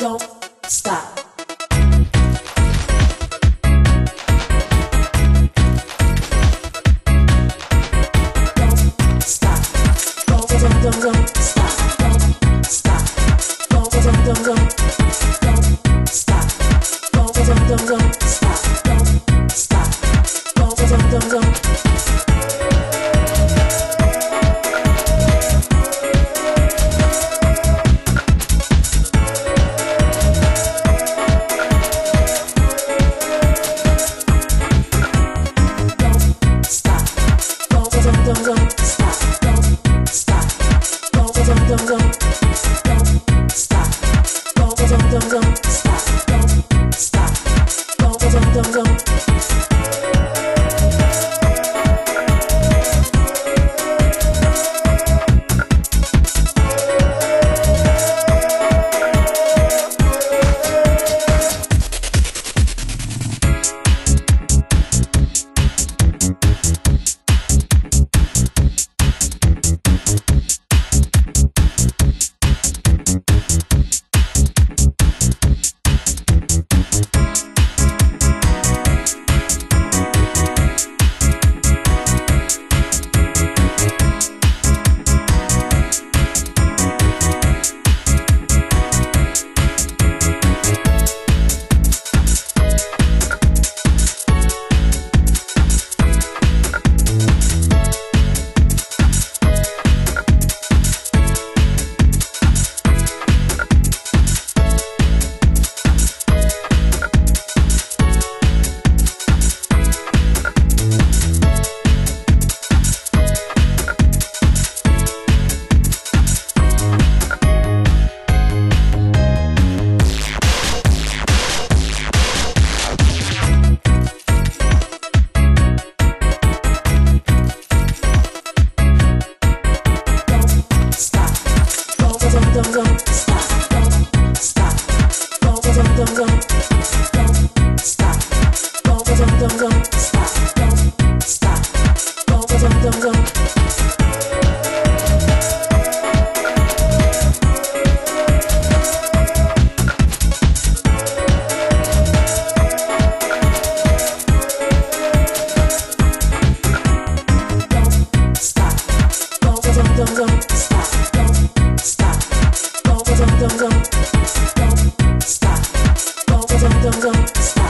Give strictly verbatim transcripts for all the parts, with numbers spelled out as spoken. don't stop. Don't stop. Don't, don't, don't, don't stop. Don't stop. Don't, don't, don't, don't, don't stop. Don't, don't, don't, don't stop. Don't stop. Don't,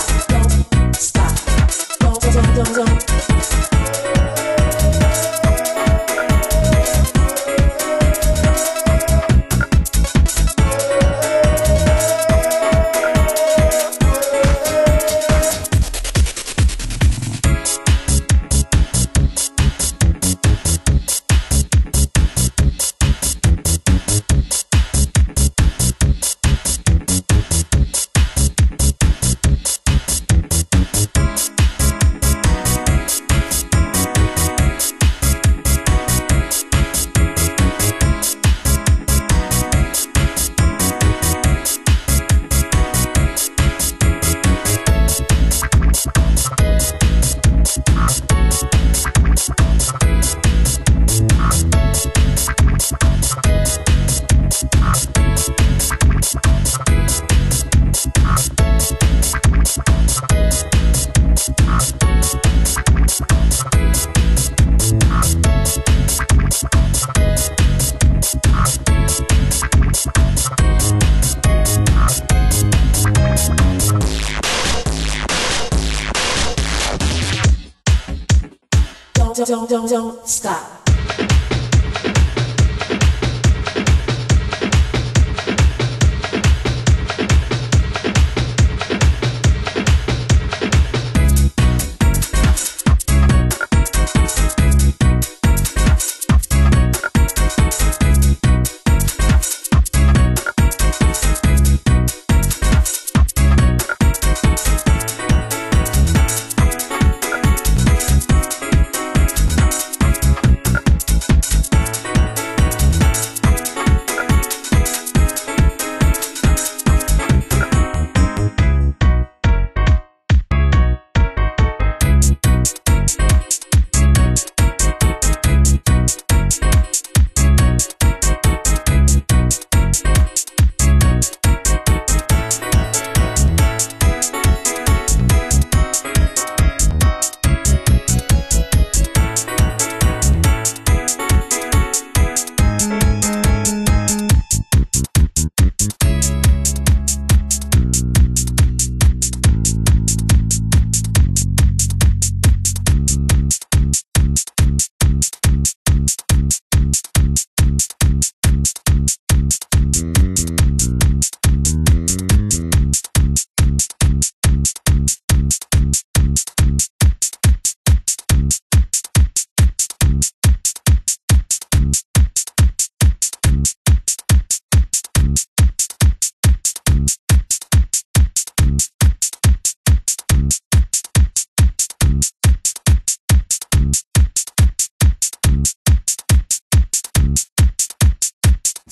don't, don't, don't stop. Don't, don't, don't stop.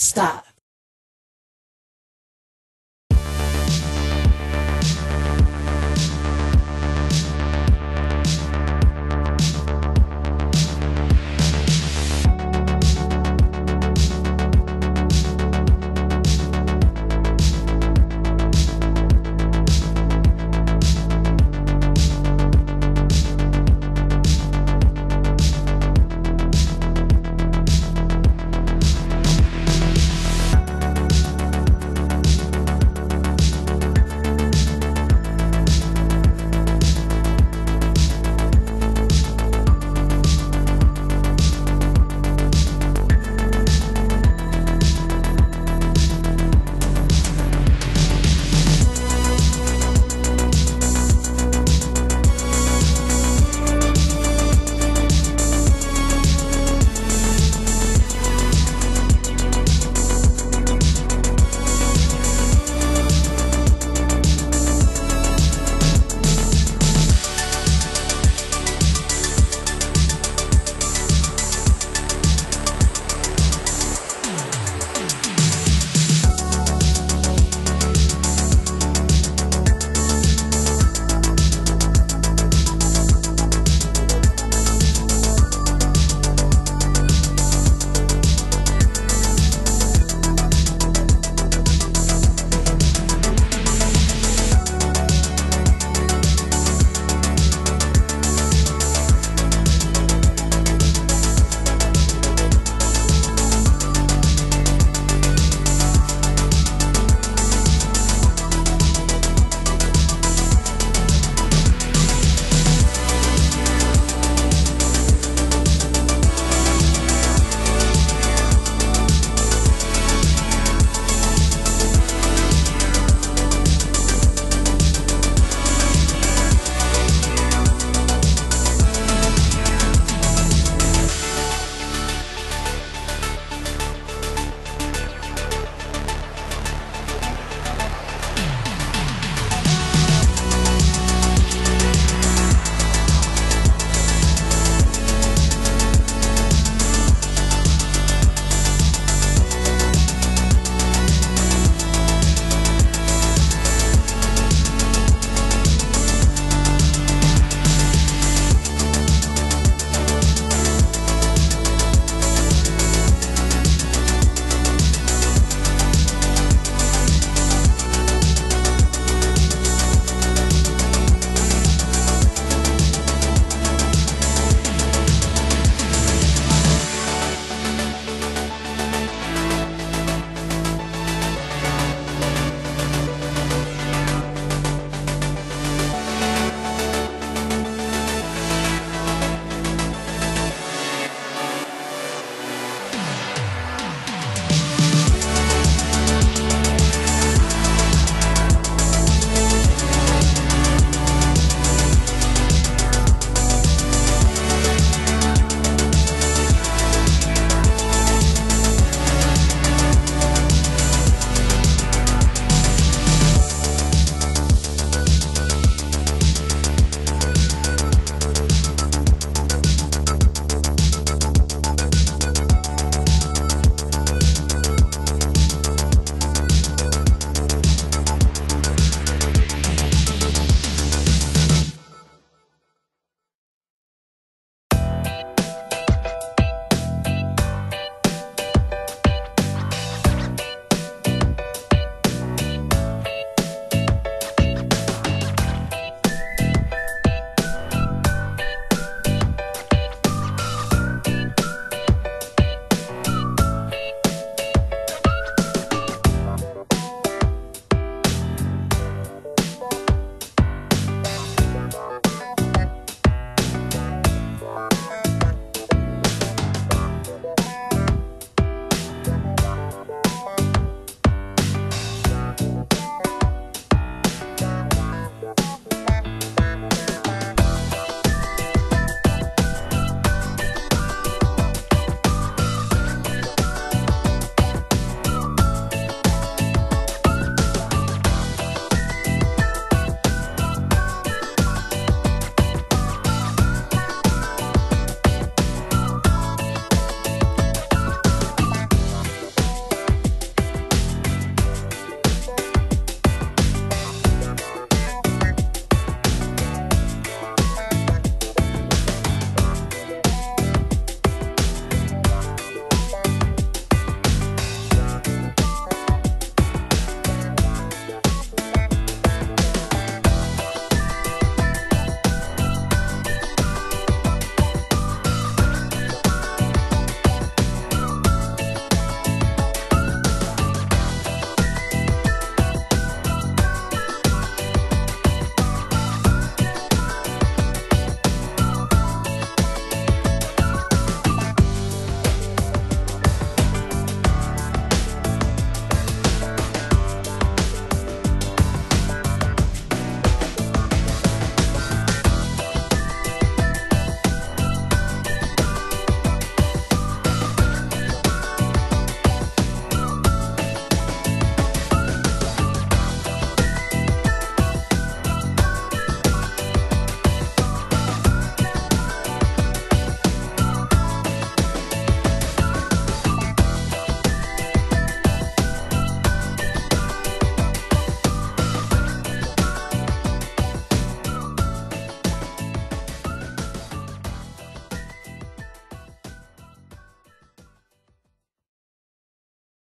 stop.